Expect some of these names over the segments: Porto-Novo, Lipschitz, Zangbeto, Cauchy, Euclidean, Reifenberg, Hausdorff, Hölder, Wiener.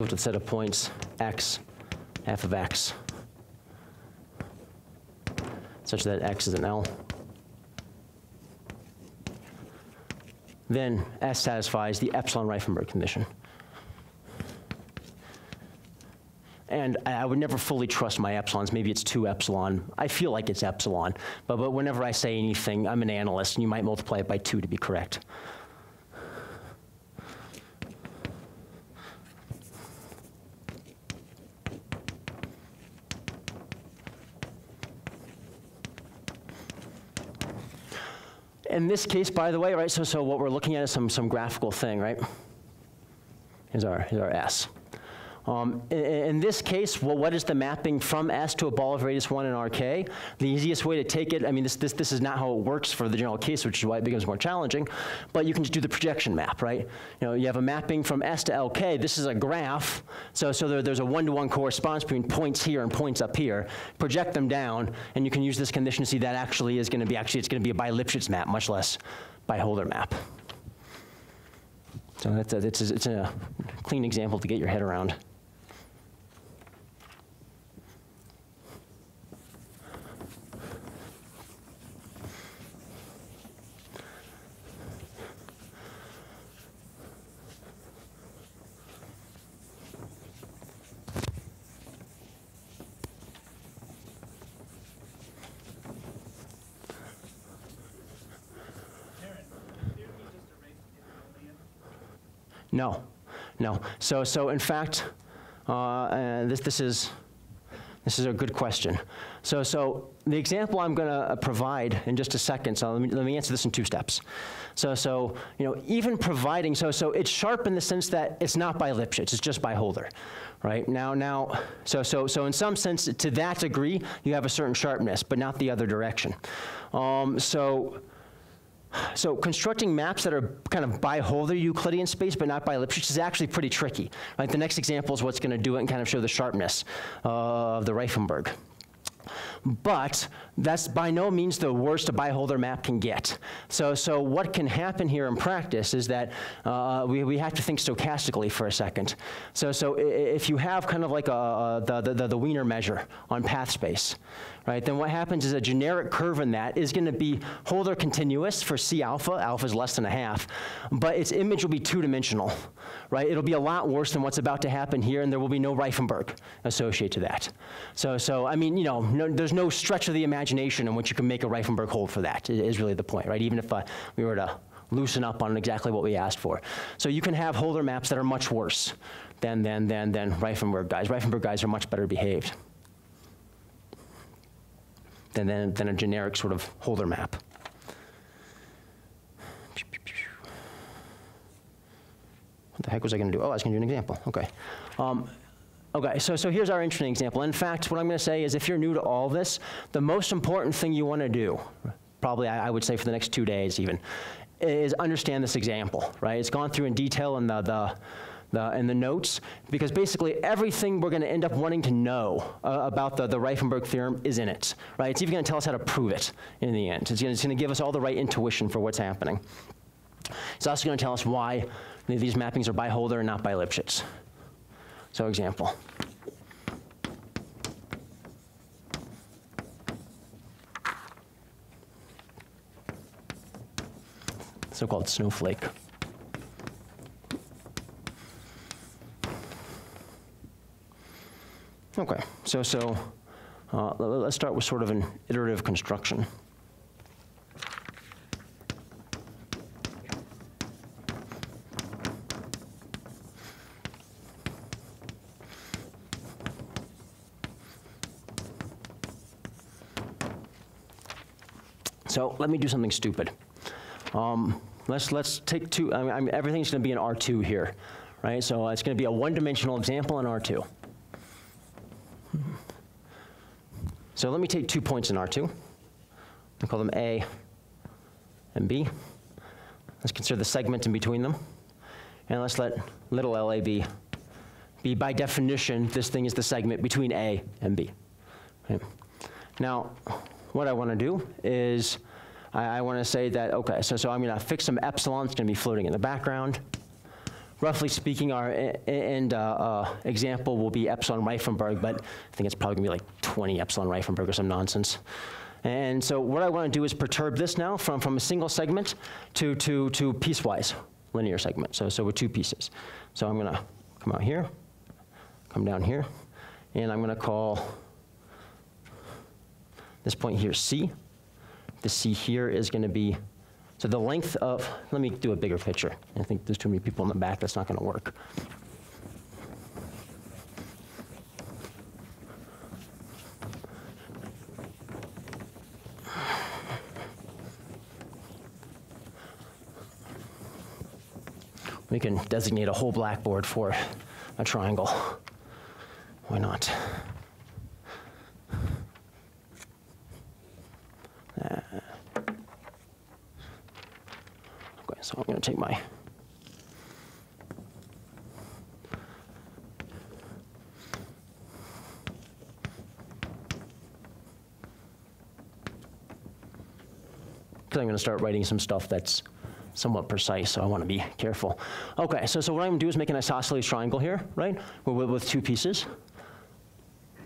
with a set of points x, f of x, such that x is an L. Then S satisfies the epsilon Reifenberg condition. And I would never fully trust my epsilons. Maybe it's 2 epsilon. I feel like it's epsilon. But whenever I say anything, I'm an analyst, and you might multiply it by 2 to be correct. In this case, by the way, right, so what we're looking at is some graphical thing, right? Here's our S. In this case, well, what is the mapping from S to a ball of radius 1 in RK? The easiest way to take it, I mean, this is not how it works for the general case, which is why it becomes more challenging, but you can just do the projection map, right? You have a mapping from S to LK. This is a graph, so there's a one-to-one correspondence between points here and points up here. Project them down, and you can use this condition to see that actually is going to be, it's going to be a by Lipschitz map, much less by Hölder map. So it's a clean example to get your head around. No. So in fact, this is a good question. So the example I'm going to provide in just a second. So let me answer this in 2 steps. Even providing. So it's sharp in the sense that it's not by Lipschitz. It's just by Hölder, right? So in some sense, to that degree, you have a certain sharpness, but not the other direction. So constructing maps that are kind of by Hölder Euclidean space, but not by Lipschitz, is actually pretty tricky. Right? The next example is what's going to do it and kind of show the sharpness of the Reifenberg. But that's by no means the worst a by-Hölder map can get. So what can happen here in practice is that we have to think stochastically for a second. So if you have kind of like the Wiener measure on path space, right? Then what happens is a generic curve in that is going to be Hölder continuous for C alpha. Alpha is less than 1/2, but its image will be 2-dimensional, right? It'll be a lot worse than what's about to happen here, and there will be no Reifenberg associated to that. So I mean, there's no stretch of the imagination in which you can make a Reifenberg hold for that, is really the point, right? Even if we were to loosen up on exactly what we asked for. So you can have Hölder maps that are much worse than Reifenberg guys. Reifenberg guys are much better behaved than a generic sort of Hölder map. What the heck was I going to do? Oh, I was going to do an example. Okay. Okay, so here's our interesting example. In fact, what I'm going to say is if you're new to all this, the most important thing you want to do, probably I would say for the next 2 days even, is understand this example, right? It's gone through in detail in the notes, because basically everything we're going to end up wanting to know about the Reifenberg theorem is in it, right? It's even going to tell us how to prove it in the end. It's going to give us all the right intuition for what's happening. It's also going to tell us why these mappings are by Hölder and not by Lipschitz. So example. So-called snowflake. Okay, so let's start with sort of an iterative construction. So let me do something stupid. Let's take 2. Everything's going to be in R2 here, right? So it's going to be a 1-dimensional example in R2. So let me take 2 points in R2. We'll call them A and B. Let's consider the segment in between them, and let's let little lab be, by definition, this thing is the segment between A and B. Right? Now, what I want to do is I want to say that, okay, so I'm going to fix some epsilon. It's going to be floating in the background. roughly speaking, our example will be epsilon Reifenberg, but I think it's probably going to be like 20 epsilon Reifenberg or some nonsense. And so what I want to do is perturb this now from a single segment to piecewise linear segment. So we're two pieces. So I'm going to come out here, come down here, and I'm going to call this point here C. The C here is going to be, so the length of, let me do a bigger picture. I think there's too many people in the back. That's not going to work. We can designate a whole blackboard for a triangle. Why not? Okay, so I'm going to take my because I'm going to start writing some stuff that's somewhat precise, so I want to be careful. Okay, so what I'm going to do is make an isosceles triangle here, right, with two pieces.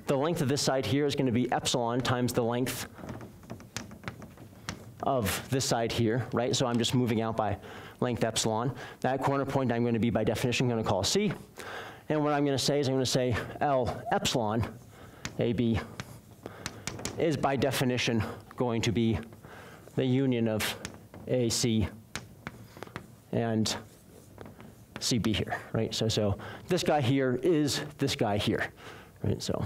The length of this side here is going to be epsilon times the length of this side here, right? So I'm just moving out by length epsilon. That corner point I'm going to be, by definition, going to call C. And what I'm going to say is I'm going to say L epsilon AB is, by definition, going to be the union of AC and CB here, right? So this guy here is this guy here, right? So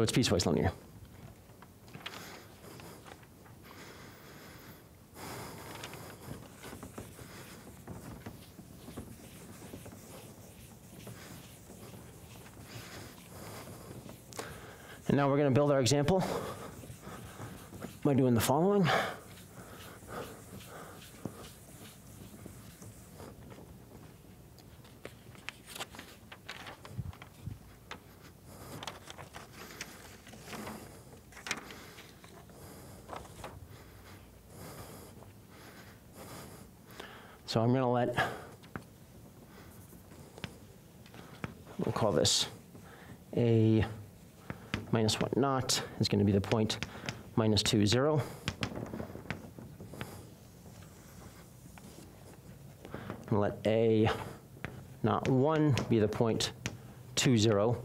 it's piecewise linear. And now we're going to build our example by doing the following. So I'm going to we'll call this A minus 1 naught is going to be the point minus 2, 0. And let A naught 1 be the point 2, 0.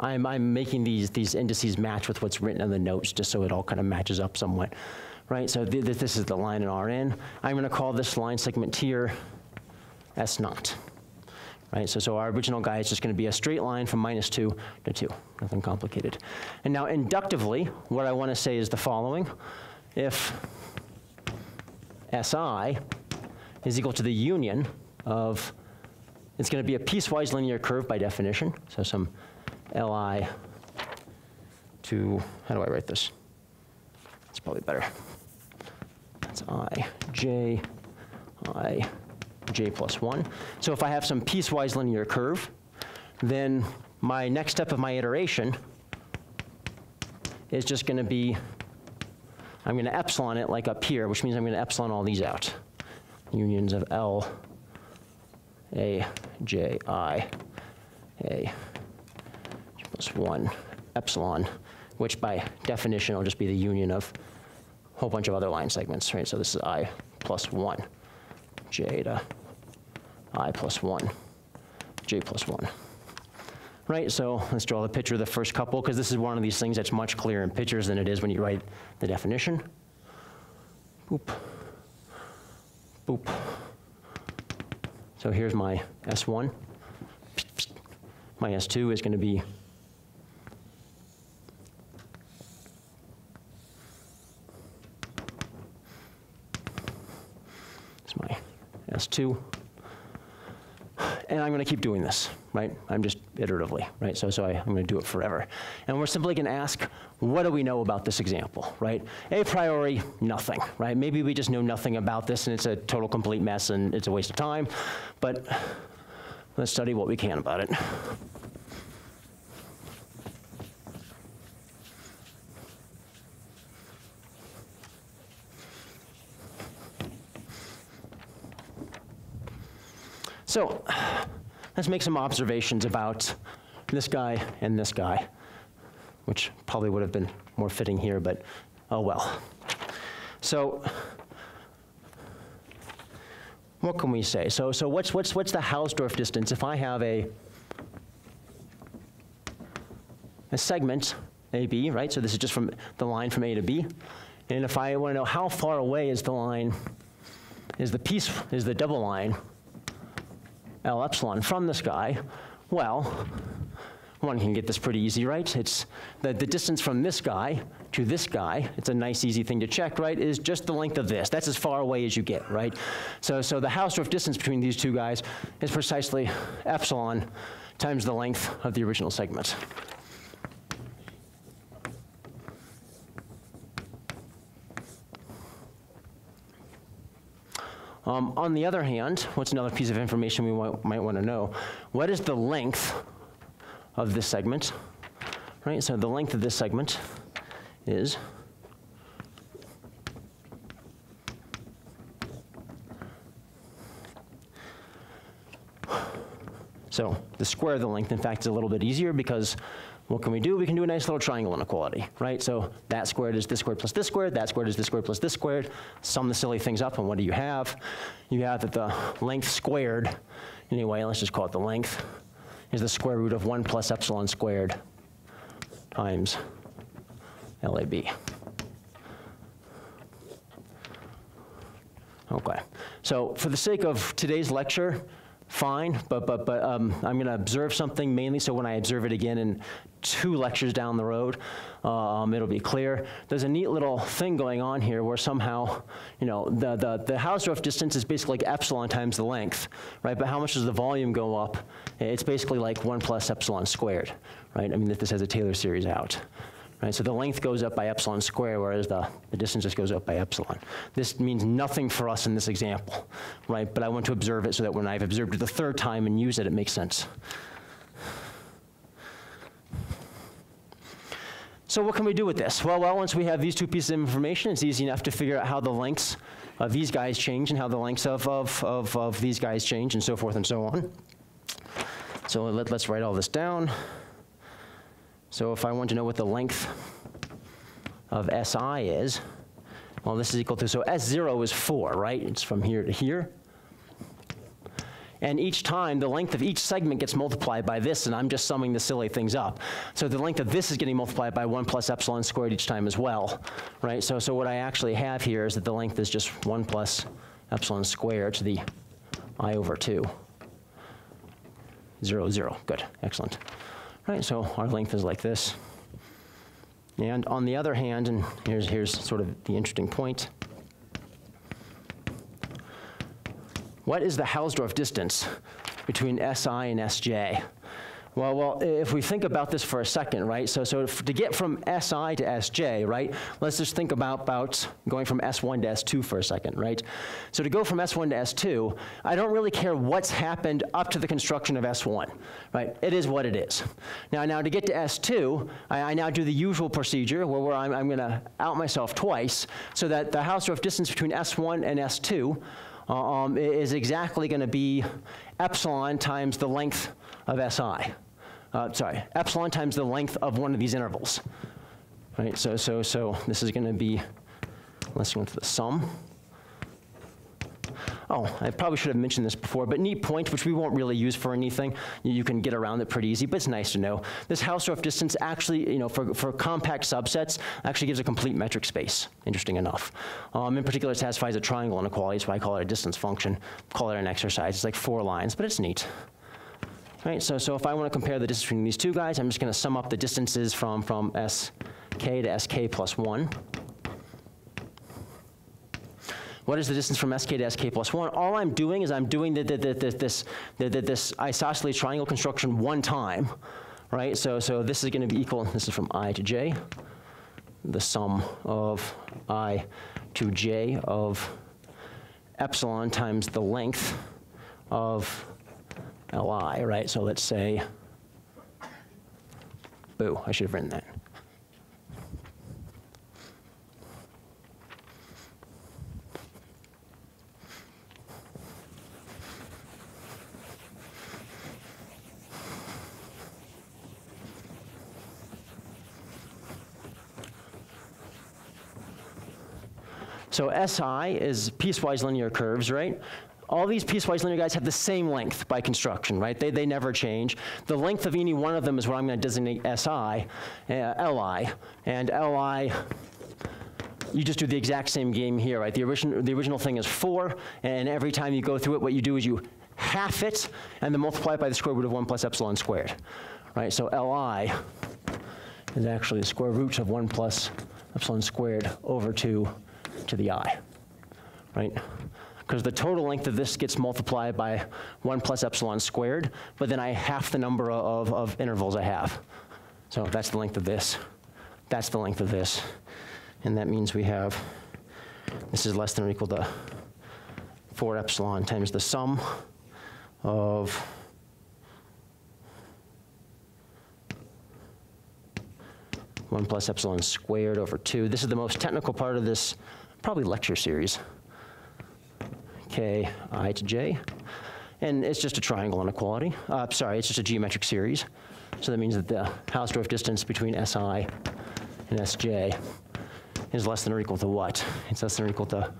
I'm making these indices match with what's written in the notes just so it all kind of matches up somewhat. Right, so this is the line in Rn. I'm going to call this line segment here S0. Right, so our original guy is just going to be a straight line from minus 2 to 2. Nothing complicated. And now inductively, what I want to say is the following. If Si is equal to the union of, it's going to be a piecewise linear curve by definition. So some Li to, how do I write this? It's probably better. I, j plus 1. So if I have some piecewise linear curve, then my next step of my iteration is just going to be, I'm going to epsilon it like up here, which means I'm going to epsilon all these out. Unions of L, A, J, I, A, j plus 1, epsilon, which by definition will just be the union of a whole bunch of other line segments, right? So this is I plus 1, Jeta, I plus 1, J plus 1, right? So let's draw the picture of the first couple, because this is one of these things that's much clearer in pictures than it is when you write the definition. Boop, boop. So here's my S1. My S2 is going to be S2, and I'm going to keep doing this, right? I'm just iteratively, right? So I'm going to do it forever. And we're simply going to ask, what do we know about this example, right? A priori, nothing, right? Maybe we just know nothing about this, and it's a total complete mess, and it's a waste of time, but let's study what we can about it. So let's make some observations about this guy and this guy, which probably would have been more fitting here, but oh well. So what can we say? So what's the Hausdorff distance if I have a segment AB, right? So this is just from the line from A to B. And if I want to know how far away is the line, is the double line L epsilon from this guy, well, one can get this pretty easy, right? It's the distance from this guy to this guy, it's a nice easy thing to check, right, is just the length of this. That's as far away as you get, right? So the Hausdorff distance between these two guys is precisely epsilon times the length of the original segment. On the other hand, what's another piece of information we might want to know? What is the length of this segment, right? So the length of this segment is so the square of the length, in fact, is a little bit easier because what can we do? We can do a nice little triangle inequality, right? So that squared is this squared plus this squared, that squared is this squared plus this squared. Sum the silly things up, and what do you have? You have that the length squared, anyway, let's just call it the length, is the square root of 1 plus epsilon squared times LAB. Okay, so for the sake of today's lecture, fine, but I'm going to observe something mainly, so when I observe it again in 2 lectures down the road, it'll be clear. There's a neat little thing going on here where somehow, you know, the Hausdorff distance is basically like epsilon times the length, right? But how much does the volume go up? It's basically like 1 plus epsilon squared, right? I mean, this has a Taylor series out. Right, so the length goes up by epsilon squared, whereas the distance just goes up by epsilon. This means nothing for us in this example, right? But I want to observe it so that when I've observed it the 3rd time and used it, it makes sense. So what can we do with this? Well, once we have these two pieces of information, it's easy enough to figure out how the lengths of these guys change and how the lengths of these guys change and so forth and so on. So let's write all this down. So if I want to know what the length of SI is, well, this is equal to, so S0 is 4, right? It's from here to here. And each time, the length of each segment gets multiplied by this, and I'm just summing the silly things up. So the length of this is getting multiplied by 1 plus epsilon squared each time as well, right? So what I actually have here is that the length is just 1 plus epsilon squared to the I over 2. 0, 0, good, excellent. Right, so our length is like this. And on the other hand, and here's sort of the interesting point, what is the Hausdorff distance between SI and SJ? Well, if we think about this for a second, right, so to get from SI to SJ, right, let's just think about going from S1 to S2 for a second, right? So to go from S1 to S2, I don't really care what's happened up to the construction of S1, right? It is what it is. Now to get to S2, I now do the usual procedure where I'm going to out myself twice so that the Hausdorff distance between S1 and S2 is exactly going to be epsilon times the length of SI. Sorry, epsilon times the length of one of these intervals, right? So this is going to be, let's go into the sum. Oh, I probably should have mentioned this before, but neat point, which we won't really use for anything. You can get around it pretty easy, but it's nice to know. This Hausdorff distance actually, you know, for compact subsets, actually gives a complete metric space, interesting enough. In particular, it satisfies a triangle inequality, so I call it a distance function, call it an exercise. It's like 4 lines, but it's neat. Right, so if I want to compare the distance between these two guys, I'm just going to sum up the distances from SK to SK plus 1. What is the distance from SK to SK plus 1? All I'm doing is I'm doing this isosceles triangle construction 1 time, right? So this is going to be equal, this is from I to J, the sum of I to J of epsilon times the length of Li, right? So let's say, boo, I should have written that. So SI is piecewise linear curves, right? All these piecewise linear guys have the same length by construction, right? They never change. The length of any one of them is what I'm going to designate SI, LI. And LI, you just do the exact same game here, right? The original thing is 4, and every time you go through it, what you do is you half it, and then multiply it by the square root of 1 plus epsilon squared, right? So LI is actually the square root of 1 plus epsilon squared over 2 to the I, right? Because the total length of this gets multiplied by 1 plus epsilon squared, but then I half the number of intervals I have. So that's the length of this. That's the length of this. And that means we have, this is less than or equal to 4 epsilon times the sum of one plus epsilon squared over 2. This is the most technical part of this probably lecture series. K, I to J. And it's just a triangle inequality. Sorry, it's just a geometric series. So that means that the Hausdorff distance between SI and SJ is less than or equal to what? It's less than or equal to,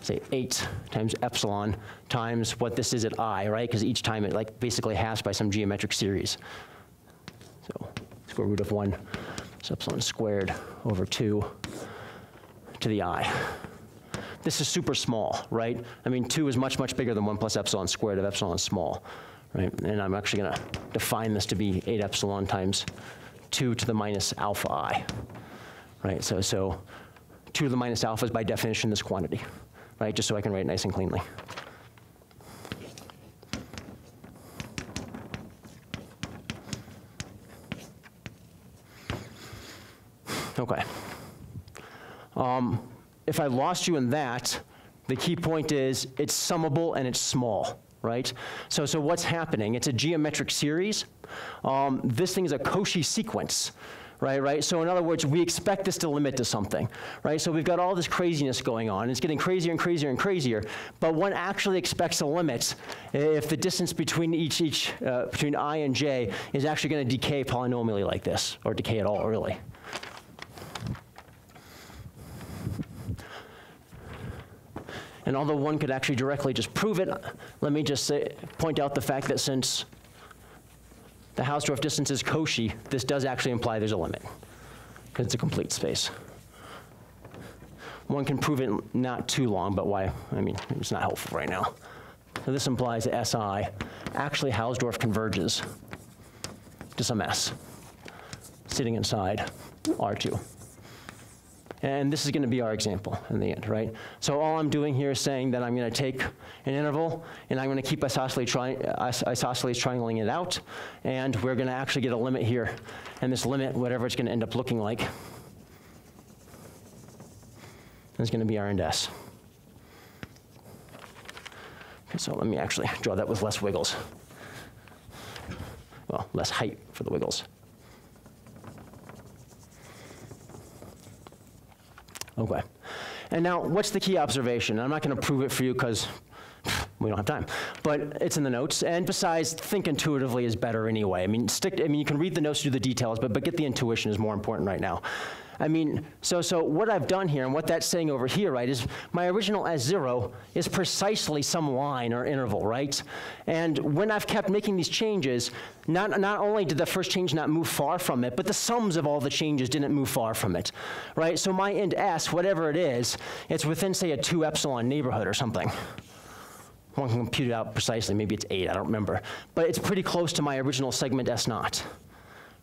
say, 8 times epsilon times what this is at I, right? Because each time it like basically halves by some geometric series. So square root of 1 is epsilon squared over 2 to the I. This is super small, right? I mean, 2 is much, much bigger than 1 plus epsilon squared of epsilon small, right? And I'm actually going to define this to be 8 epsilon times 2 to the minus alpha I, right? So 2 to the minus alpha is by definition this quantity, right? Just so I can write it nice and cleanly. Okay. If I lost you in that, the key point is it's summable and it's small, right? So what's happening? It's a geometric series. This thing is a Cauchy sequence, right? So in other words, we expect this to limit to something, right? So we've got all this craziness going on. It's getting crazier and crazier and crazier, but one actually expects a limit if the distance between between I and J is actually going to decay polynomially like this, or decay at all, really. And although one could actually directly just prove it, let me just point out the fact that since the Hausdorff distance is Cauchy, this does actually imply there's a limit, because it's a complete space. One can prove it not too long, but why? I mean, it's not helpful right now. So this implies that SI actually Hausdorff converges to some S sitting inside R2. And this is going to be our example in the end, right? So all I'm doing here is saying that I'm going to take an interval, and I'm going to keep isosceles triangling it out, and we're going to actually get a limit here. And this limit, whatever it's going to end up looking like, is going to be our end S. Okay, so let me actually draw that with less wiggles. Well, less height for the wiggles. Okay. And now, what's the key observation? I'm not going to prove it for you because we don't have time, but it's in the notes. And besides, think intuitively is better anyway. I mean, you can read the notes, do the details, but get the intuition is more important right now. I mean, so what I've done here and what that's saying over here, right, is my original S0 is precisely some line or interval, right? And when I've kept making these changes, not only did the first change not move far from it, but the sums of all the changes didn't move far from it, right? So my end S, whatever it is, it's within, say, a 2 epsilon neighborhood or something. One can compute it out precisely. Maybe it's 8, I don't remember. But it's pretty close to my original segment S0.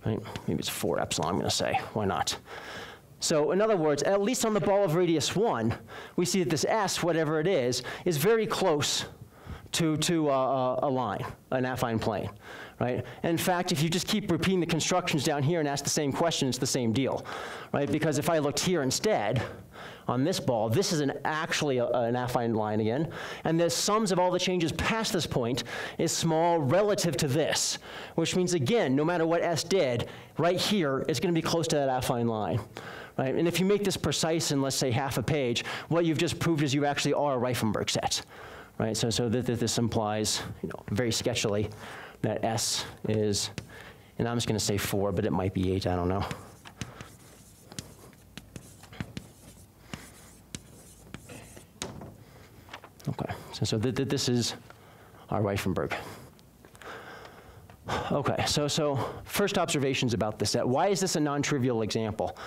Right? Maybe it's 4 epsilon, I'm going to say. Why not? So in other words, at least on the ball of radius 1, we see that this S, whatever it is very close to a line, an affine plane. Right? In fact, if you just keep repeating the constructions down here and ask the same question, it's the same deal. Right? Because if I looked here instead, on this ball, this is actually an affine line again, and the sums of all the changes past this point is small relative to this, which means, again, no matter what S did, right here, it's going to be close to that affine line. Right? And if you make this precise in, let's say, half a page, what you've just proved is you actually are a Reifenberg set. Right? So this implies, you know, very sketchily, that S is, and I'm just going to say 4, but it might be 8, I don't know. Okay, so this is our Reifenberg. Okay, so first observations about this set. Why is this a non-trivial example?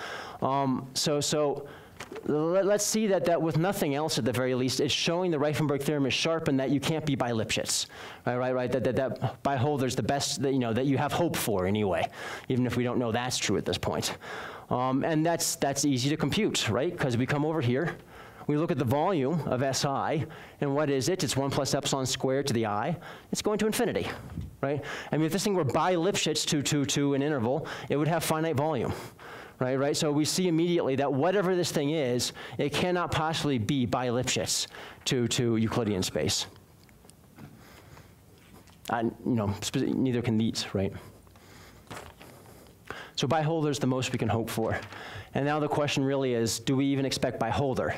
Let's see that with nothing else at the very least, it's showing the Reifenberg theorem is sharp and that you can't be by Lipschitz, right? That by Hölder's the best that you have hope for anyway, even if we don't know that's true at this point. And that's easy to compute, right? Because we come over here, we look at the volume of SI, and what is it? It's 1 + ε² to the I. It's going to infinity, right? I mean, if this thing were by Lipschitz to an interval, it would have finite volume. Right? So we see immediately that whatever this thing is, it cannot possibly be by Lipschitz to Euclidean space. And, neither can these, right? So by Hölder's the most we can hope for. And now the question really is, do we even expect by Hölder?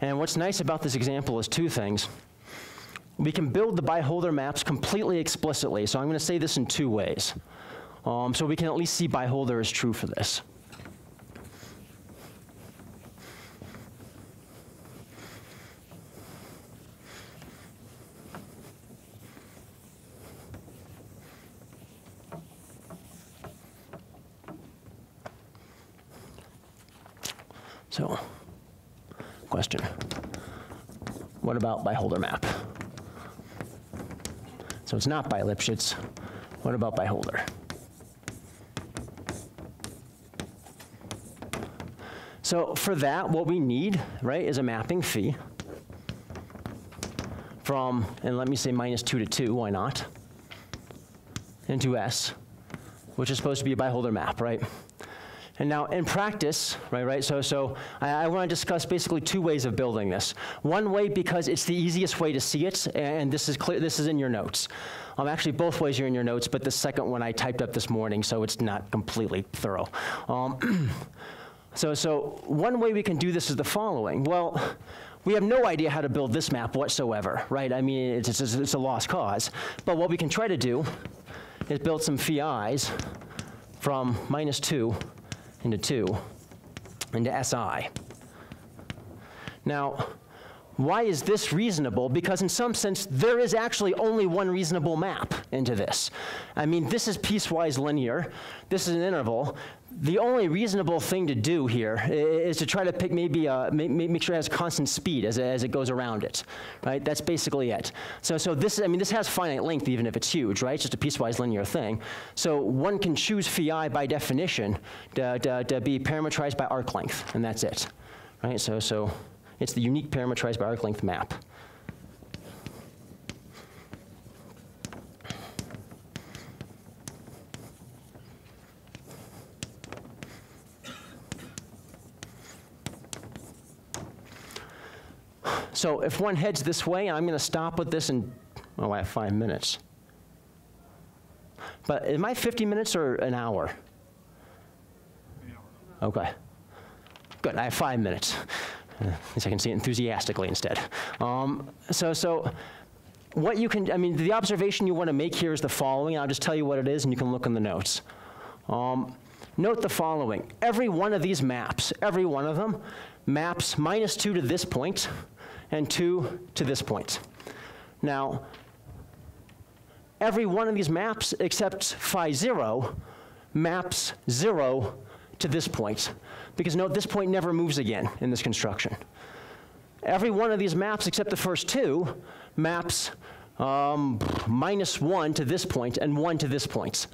And what's nice about this example is two things. We can build the by Hölder maps completely explicitly. So I'm going to say this in two ways. So we can at least see by Hölder is true for this. So, question, what about by Hölder map? So it's not by Lipschitz, what about by Hölder? So for that, what we need, right, is a mapping phi from, and let me say -2 to 2, why not, into S, which is supposed to be a by Hölder map, right? And now, in practice, right? So I want to discuss basically two ways of building this. One way, because it's the easiest way to see it, and this is clear. This is in your notes. Actually, both ways are in your notes, but the second one I typed up this morning, so it's not completely thorough. So one way we can do this is the following. Well, we have no idea how to build this map whatsoever, right? I mean, it's a lost cause. But what we can try to do is build some phi's from -2 into 2 into SI. Now, why is this reasonable? Because in some sense, there is actually only one reasonable map into this. I mean, this is piecewise linear. This is an interval. The only reasonable thing to do here is to try to pick maybe make sure it has constant speed as it goes around it, right? That's basically it. So this has finite length even if it's huge, right? It's just a piecewise linear thing. So one can choose phi by definition to be parametrized by arc length, and that's it, right? So it's the unique parametrized by arc length map. So if one heads this way, and I'm going to stop with this in, oh, I have 5 minutes. But am I 50 minutes or an hour? An hour. Okay. Good, I have 5 minutes. At least I can see it enthusiastically instead. What you can, I mean, the observation you want to make here is the following. I'll just tell you what it is, and you can look in the notes. Note the following. Every one of these maps, every one of them, maps -2 to this point, and 2 to this point. Now, every one of these maps except phi 0 maps 0 to this point. Because note, this point never moves again in this construction. Every one of these maps except the first two maps -1 to this point and 1 to this point.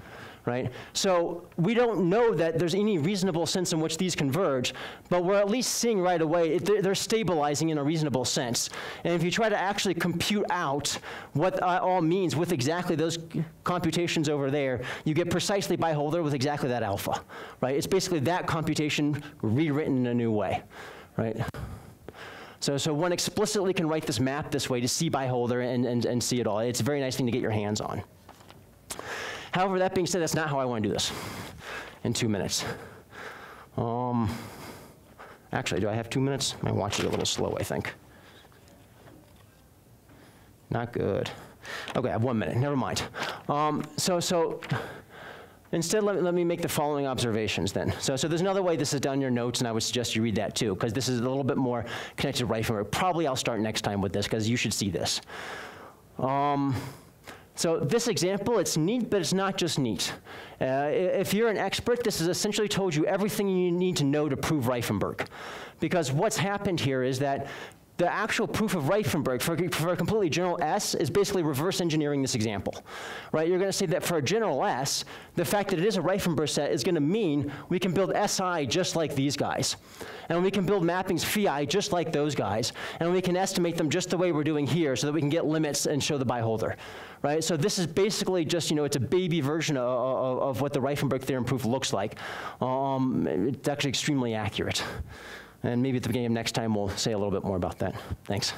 Right? So we don't know that there's any reasonable sense in which these converge, but we're at least seeing right away they're stabilizing in a reasonable sense. And if you try to actually compute out what it all means with exactly those computations over there, you get precisely by Hölder with exactly that alpha. Right? It's basically that computation rewritten in a new way. Right? So one explicitly can write this map this way to see by Hölder and see it all. It's a very nice thing to get your hands on. However, that being said, that's not how I want to do this in 2 minutes. Actually, do I have 2 minutes? My watch is a little slow, I think. Not good. Okay, I have 1 minute. Never mind. Instead, let me make the following observations then. So there's another way this is done in your notes, and I would suggest you read that too, because this is a little bit more connected to Reifenberg. Probably I'll start next time with this, because you should see this. So this example, it's neat, but it's not just neat. If you're an expert, this has essentially told you everything you need to know to prove Reifenberg. Because what's happened here is that the actual proof of Reifenberg for a completely general S is basically reverse engineering this example, right? You're gonna say that for a general S, the fact that it is a Reifenberg set is gonna mean we can build SI just like these guys. And we can build mappings phi just like those guys. And we can estimate them just the way we're doing here so that we can get limits and show the Biholder, right? So this is basically just, you know, it's a baby version of what the Reifenberg theorem proof looks like. It's actually extremely accurate. And maybe at the beginning of next time, we'll say a little bit more about that. Thanks.